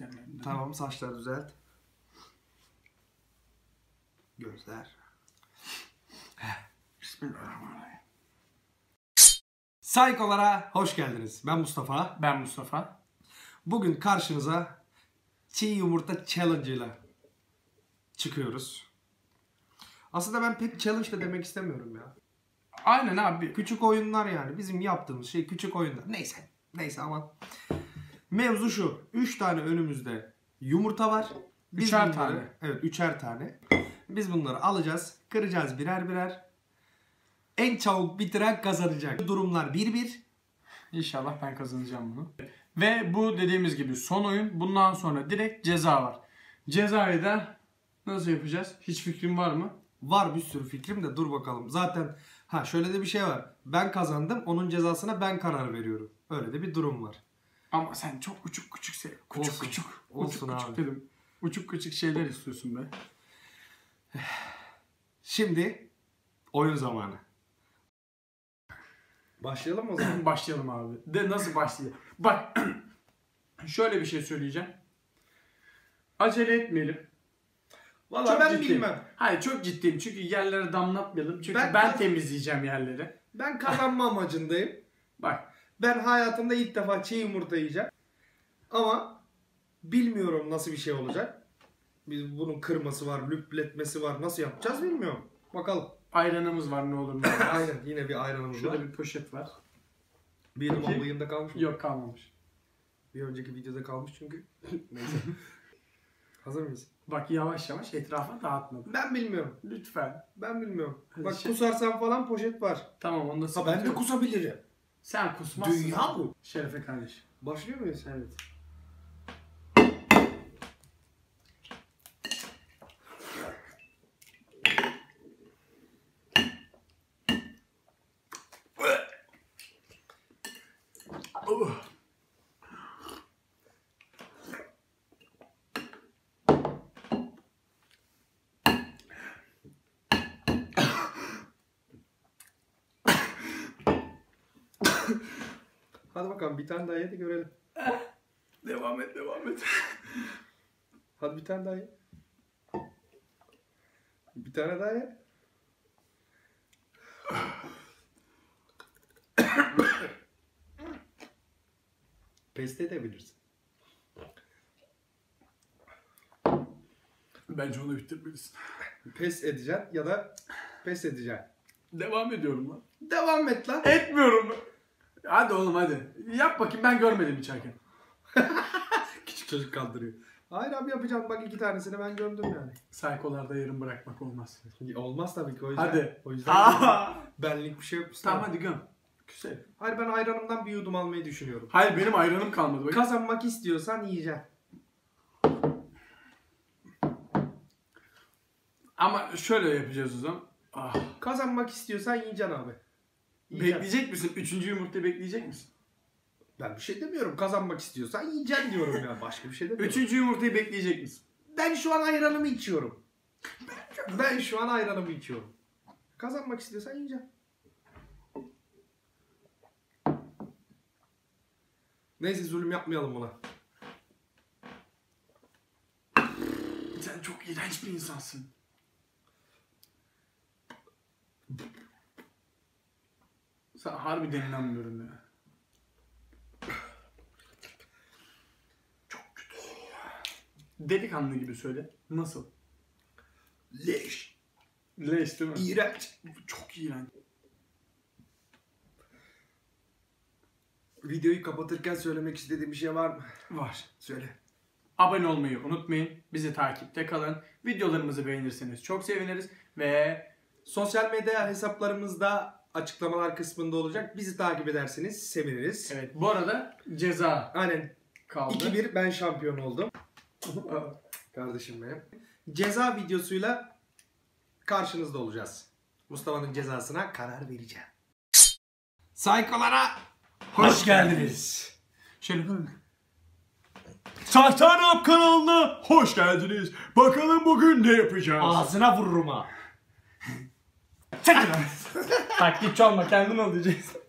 Tenlerinden. Tamam, saçları düzelt. Gözler. Bismillahirrahmanirrahim. Psycho'lara hoş geldiniz. Ben Mustafa. Ben Mustafa. Bugün karşınıza çiğ yumurta challenge ile çıkıyoruz. Aslında ben pek challenge de demek istemiyorum ya. Aynen abi. Küçük oyunlar yani. Bizim yaptığımız şey küçük oyunlar. Neyse. Neyse ama. Mevzu şu. 3 tane önümüzde yumurta var. Üçer tane. Evet, üçer tane. Biz bunları alacağız. Kıracağız birer birer. En çabuk bitiren kazanacak. Durumlar 1-1. İnşallah ben kazanacağım bunu. Ve bu dediğimiz gibi son oyun. Bundan sonra direkt ceza var. Cezayı da nasıl yapacağız? Hiç fikrim var mı? Var, bir sürü fikrim de dur bakalım. Zaten ha şöyle de bir şey var. Ben kazandım. Onun cezasına ben karar veriyorum. Öyle de bir durum var. Ama sen çok küçük olsun abi. Dedim. Uçuk küçük şeyler istiyorsun be. Şimdi oyun zamanı. Başlayalım o zaman. Başlayalım abi. De nasıl başlayalım? Bak şöyle bir şey söyleyeceğim. Acele etmeyelim. Vallahi ben bilmem. Hayır, çok ciddiyim. Çünkü yerlere damlatmayalım. Çünkü ben temizleyeceğim yerleri. Ben kazanma amacındayım. Bak. Ben hayatımda ilk defa çiğ yumurta yiyeceğim. Ama bilmiyorum nasıl bir şey olacak. Biz bunun kırması var, lüpletmesi var. Nasıl yapacağız bilmiyorum. Bakalım. Ayranımız var, ne olur ne olmaz. Aynen, yine bir ayranımız var. Şurada bir poşet var. Bir yudum albayımda kalmış mı? Yok, kalmamış. Bir önceki videoda kalmış çünkü. Neyse. Hazır mıyız? Bak yavaş yavaş etrafa dağıtmadım. Ben bilmiyorum. Lütfen. Ben bilmiyorum. Hadi bak şey... kusarsam falan poşet var. Tamam, onda sıkıntı. Ben de kusabilirim. Sen kusmazsın. Dünya bu. Şerefe kardeşim. Başlıyor muyuz? Evet. Hadi bakalım, bir tane daha ye de görelim. Devam et, devam et. Hadi bir tane daha ye. Bir tane daha ye. Pes edebilirsin. Bence onu bitirmelisin. Pes edeceksin ya da pes edeceksin. Devam ediyorum lan. Devam et lan. Etmiyorum. Hadi oğlum hadi. Yap bakayım, ben görmedim içerken. Küçük çocuk kaldırıyor. Hayır abi, yapacağım, bak iki tanesini ben gördüm yani. Psycho'larda yarım bırakmak olmaz. Olmaz tabii ki, o yüzden. Hadi. O yüzden benlik bir şey yok. Tamam hadi göm. Güzel. Hayır, ben ayranımdan bir yudum almayı düşünüyorum. Hayır, benim ayranım kalmadı. Bak. Kazanmak istiyorsan yiyeceksin. Ama şöyle yapacağız o zaman. Ah. Kazanmak istiyorsan yiyeceksin abi. Bekleyecek misin? Üçüncü yumurtayı bekleyecek misin? Ben bir şey demiyorum. Kazanmak istiyorsan yiyeceksin diyorum ya. Başka bir şey demiyorum. Üçüncü yumurtayı bekleyecek misin? Ben şu an ayranımı içiyorum. Ben şu an ayranımı içiyorum. Kazanmak istiyorsan yiyeceksin. Neyse, zulüm yapmayalım buna. Sen çok iğrenç bir insansın. Sen harbi denilenmiyorum ya. Çok kötü. Delikanlı gibi söyle. Nasıl? Leş. Leş değil mi? İğrenç. Çok iğrenç. Videoyu kapatırken söylemek istediğim bir şey var mı? Var. Söyle. Abone olmayı unutmayın. Bizi takipte kalın. Videolarımızı beğenirseniz çok seviniriz. Ve sosyal medya hesaplarımızda açıklamalar kısmında olacak. Bizi takip edersiniz, seviniriz. Evet. Bu arada ceza. Aynen. Kaldı. 2-1 ben şampiyon oldum. Kardeşim benim. Ceza videosuyla karşınızda olacağız. Mustafa'nın cezasına karar vereceğim. Psycho'lara hoş geldiniz. Şöyle bakın. Sahtarap kanalına hoş geldiniz. Bakalım bugün ne yapacağız? Ağzına vururum ha. Çekil. Taklit çalma, kendin olacaksın.